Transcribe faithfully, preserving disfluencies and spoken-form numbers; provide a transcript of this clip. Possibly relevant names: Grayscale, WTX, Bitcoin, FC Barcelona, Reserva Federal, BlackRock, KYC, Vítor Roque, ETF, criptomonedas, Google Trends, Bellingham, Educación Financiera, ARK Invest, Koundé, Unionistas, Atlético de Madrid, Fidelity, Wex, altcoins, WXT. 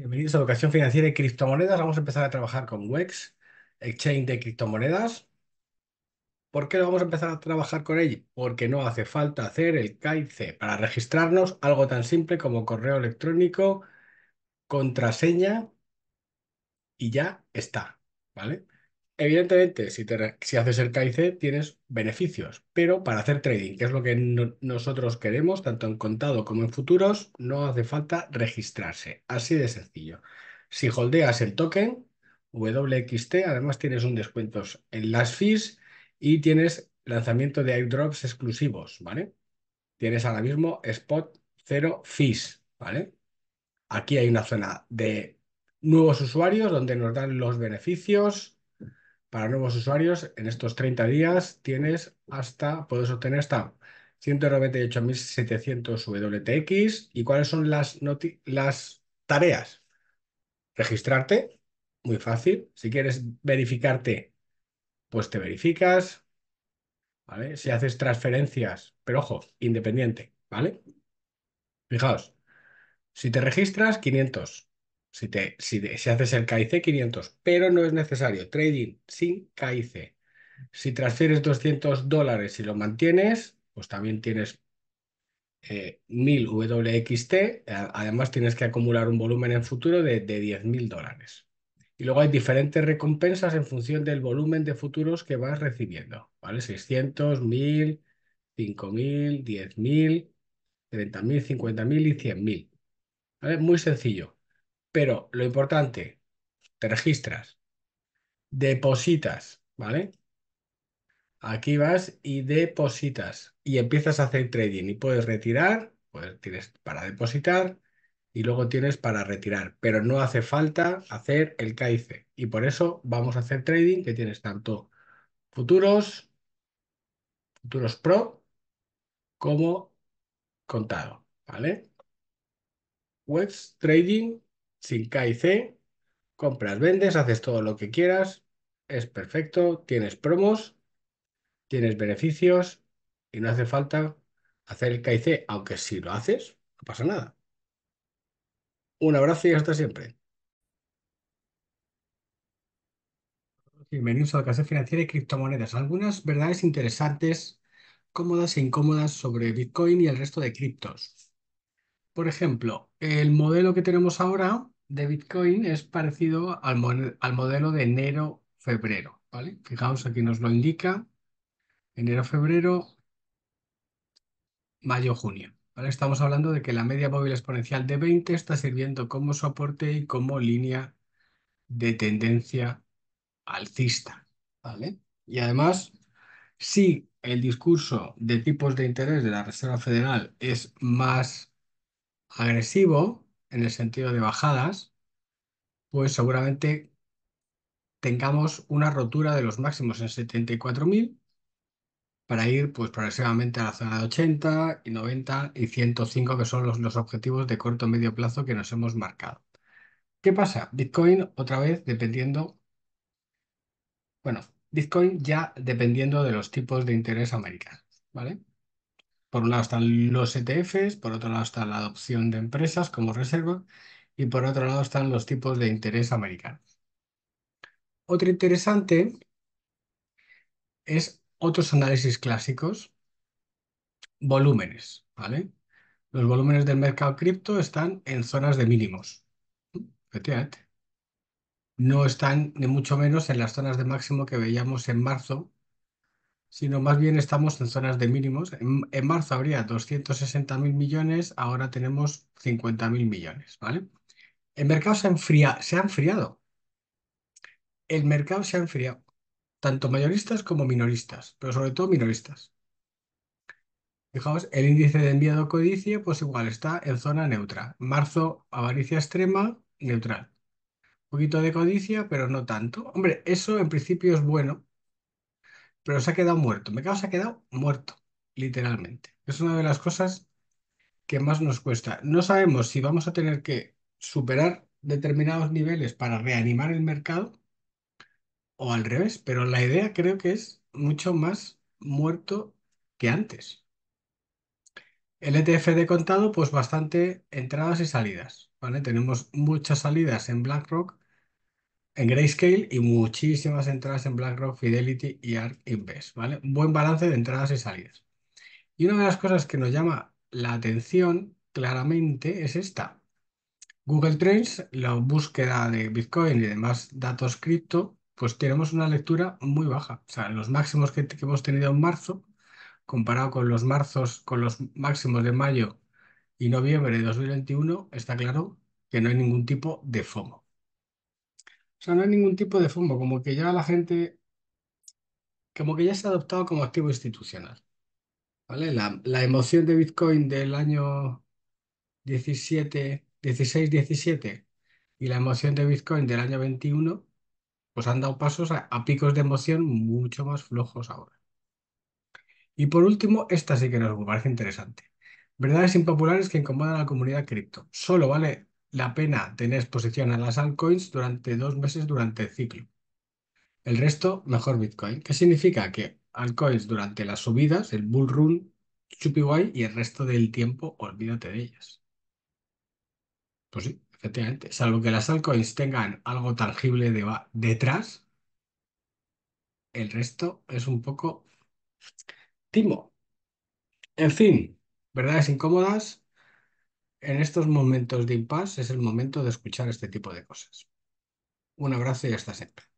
Bienvenidos a Educación Financiera y Criptomonedas. Vamos a empezar a trabajar con Wex, Exchange de Criptomonedas. ¿Por qué lo vamos a empezar a trabajar con ello? Porque no hace falta hacer el K Y C para registrarnos, algo tan simple como correo electrónico, contraseña y ya está, ¿vale? Evidentemente, si, te, si haces el K Y C tienes beneficios, pero para hacer trading, que es lo que no, nosotros queremos, tanto en contado como en futuros, no hace falta registrarse. Así de sencillo. Si holdeas el token W X T, además tienes un descuento en las fees y tienes lanzamiento de airdrops exclusivos, ¿vale? Tienes ahora mismo spot cero fees, ¿vale? Aquí hay una zona de nuevos usuarios donde nos dan los beneficios. Para nuevos usuarios, en estos treinta días tienes hasta, puedes obtener hasta ciento noventa y ocho mil setecientos W T X. ¿Y cuáles son las, las tareas? Registrarte, muy fácil. Si quieres verificarte, pues te verificas, ¿vale? Si haces transferencias, pero ojo, independiente, ¿vale? Fijaos, si te registras, quinientos. Si, te, si, te, si haces el K I C, quinientos, pero no es necesario. Trading sin K I C. Si transfieres doscientos dólares y lo mantienes, pues también tienes eh, mil W X T. Además, tienes que acumular un volumen en futuro de, de diez mil dólares. Y luego hay diferentes recompensas en función del volumen de futuros que vas recibiendo, ¿vale? seiscientos, mil, cinco mil, diez mil, treinta mil, cincuenta mil y cien mil. ¿Vale? Muy sencillo. Pero lo importante, te registras, depositas, ¿vale? Aquí vas y depositas y empiezas a hacer trading y puedes retirar, pues tienes para depositar y luego tienes para retirar, pero no hace falta hacer el K I C y por eso vamos a hacer trading, que tienes tanto futuros, futuros pro como contado, ¿vale? Webs, trading sin K I C, compras, vendes, haces todo lo que quieras, es perfecto, tienes promos, tienes beneficios y no hace falta hacer el K I C, aunque si lo haces, no pasa nada. Un abrazo y hasta siempre. Bienvenidos a la Educación Financiera y Criptomonedas. Algunas verdades interesantes, cómodas e incómodas sobre Bitcoin y el resto de criptos. Por ejemplo, el modelo que tenemos ahora de Bitcoin es parecido al, mo al modelo de enero-febrero, ¿vale? Fijaos, aquí nos lo indica, enero-febrero, mayo-junio, ¿vale? Estamos hablando de que la media móvil exponencial de veinte está sirviendo como soporte y como línea de tendencia alcista, ¿vale? Y además, si el discurso de tipos de interés de la Reserva Federal es más agresivo, en el sentido de bajadas, pues seguramente tengamos una rotura de los máximos en setenta y cuatro mil para ir pues progresivamente a la zona de ochenta y noventa y ciento cinco, que son los, los objetivos de corto o medio plazo que nos hemos marcado. ¿Qué pasa? Bitcoin otra vez dependiendo, bueno, Bitcoin ya dependiendo de los tipos de interés americanos, ¿vale? Por un lado están los E T Fs, por otro lado está la adopción de empresas como reserva y por otro lado están los tipos de interés americanos. Otro interesante es otros análisis clásicos, volúmenes, ¿vale? Los volúmenes del mercado cripto están en zonas de mínimos, efectivamente. No están ni mucho menos en las zonas de máximo que veíamos en marzo, sino más bien estamos en zonas de mínimos. En, en marzo habría doscientos sesenta mil millones, ahora tenemos cincuenta mil millones, ¿vale? El mercado se ha, enfria, se ha enfriado. El mercado se ha enfriado, tanto mayoristas como minoristas, pero sobre todo minoristas. Fijaos, el índice de enviado a codicia, pues igual, está en zona neutra. Marzo, avaricia extrema, neutral. Un poquito de codicia, pero no tanto. Hombre, eso en principio es bueno, pero se ha quedado muerto. Me cago, se ha quedado muerto, literalmente. Es una de las cosas que más nos cuesta. No sabemos si vamos a tener que superar determinados niveles para reanimar el mercado o al revés, pero la idea creo que es mucho más muerto que antes. El E T F de contado, pues bastante entradas y salidas, ¿vale? Tenemos muchas salidas en BlackRock, en Grayscale, y muchísimas entradas en BlackRock, Fidelity y ARK Invest, ¿vale? Un buen balance de entradas y salidas. Y una de las cosas que nos llama la atención claramente es esta. Google Trends, la búsqueda de Bitcoin y demás datos cripto, pues tenemos una lectura muy baja. O sea, los máximos que, que hemos tenido en marzo, comparado con los, marzos, con los máximos de mayo y noviembre de dos mil veintiuno, está claro que no hay ningún tipo de FOMO. O sea, no hay ningún tipo de FOMO, como que ya la gente, como que ya se ha adoptado como activo institucional, ¿vale? La, la emoción de Bitcoin del año diecisiete, dieciséis, diecisiete y la emoción de Bitcoin del año veintiuno, pues han dado pasos a, a picos de emoción mucho más flojos ahora. Y por último, esta sí que nos parece interesante. Verdades impopulares que incomodan a la comunidad cripto. Solo vale la pena tener exposición a las altcoins durante dos meses durante el ciclo. El resto, mejor Bitcoin. ¿Qué significa? Que altcoins durante las subidas, el bull run, chupi guay, y el resto del tiempo olvídate de ellas. Pues sí, efectivamente. Salvo que las altcoins tengan algo tangible de detrás, el resto es un poco timo. En fin, verdades incómodas. En estos momentos de impasse es el momento de escuchar este tipo de cosas. Un abrazo y hasta siempre.